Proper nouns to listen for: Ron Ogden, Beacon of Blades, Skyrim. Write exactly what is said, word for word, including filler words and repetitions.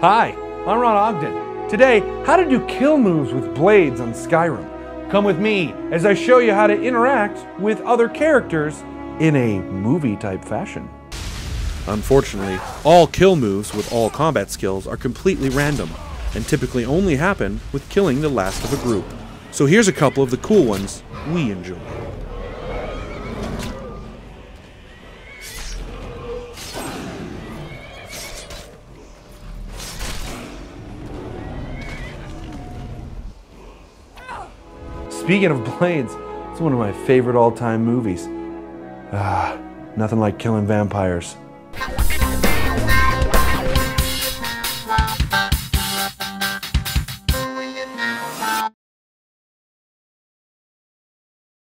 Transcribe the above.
Hi, I'm Ron Ogden. Today, how to do kill moves with blades on Skyrim. Come with me as I show you how to interact with other characters in a movie-type fashion. Unfortunately, all kill moves with all combat skills are completely random, and typically only happen with killing the last of a group. So here's a couple of the cool ones we enjoy. Beacon of Blades, it's one of my favorite all-time movies. Ah, nothing like killing vampires.